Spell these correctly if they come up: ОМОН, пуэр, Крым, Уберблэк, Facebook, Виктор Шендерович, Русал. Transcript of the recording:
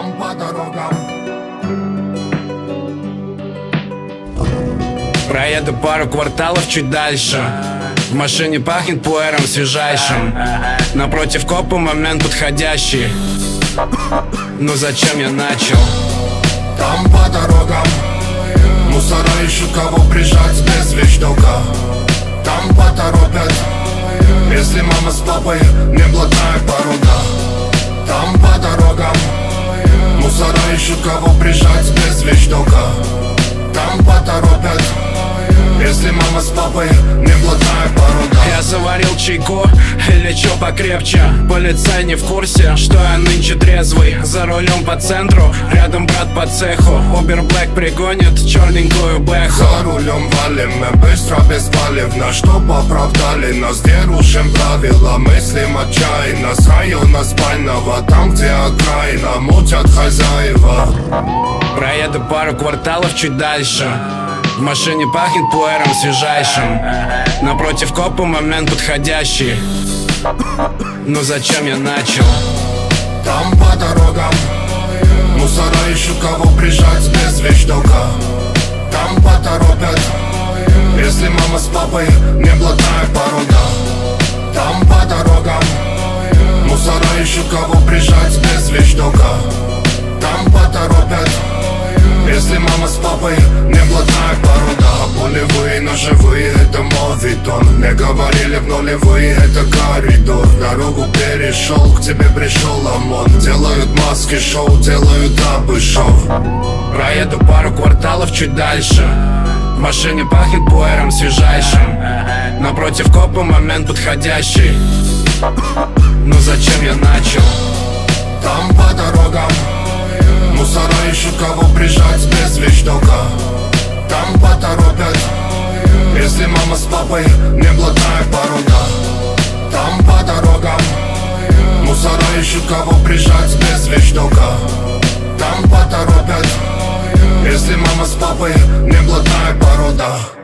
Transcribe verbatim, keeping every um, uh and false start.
дорогам, по дорогам. Проеду пару кварталов чуть дальше. В машине пахнет пуэром свежайшим. Напротив копа момент подходящий. Но зачем я начал? Там по дорогам мусора ищут, кого прижать без вещдока. Там поторопят, если мама с папой не блатная порода. Там по дорогам мусора ищут, кого прижать без вещдока. Там поторопят, если мама с папой не блатная порода. Я заварил чайку или чё покрепче. Полицай не в курсе, что я нынче трезвый. За рулем по центру, рядом брат по цеху. Уберблэк пригонит черненькую бэху. За рулем валим, мы быстро беспалевно. Чтоб оправдали нас, где рушим правила. Мыслим отчаянно, с района спального. Там, где окраина, мутят хозяева. Проеду пару кварталов чуть дальше. В машине пахнет пуэром свежайшим. Напротив копа момент подходящий. Но зачем я начал? Там по дорогам мусора ищут, кого прижать без вещдока. Там поторопят, если мама с папой не блатная порода. Там по дорогам мусора ищут, кого прижать без вещдока. Там поторопят, если мама с папой не блатная порода. Полевые, ножевые, это мовитон. Мне говорили в нулевые, это коридор. Дорогу перешел, к тебе пришел ОМОН. Делают маски шоу, делают абы-шоу. Проеду пару кварталов чуть дальше. В машине пахнет пуэром свежайшим. Напротив копа момент подходящий. Но зачем я начал? Там по дорогам мусора ищут, кого прижать без вещдока. Там поторопят, если мама с папой не блатная порода. Там по дорогам мусора ищут, кого прижать без вещдока. Там поторопят, если мама с папой не блатная порода.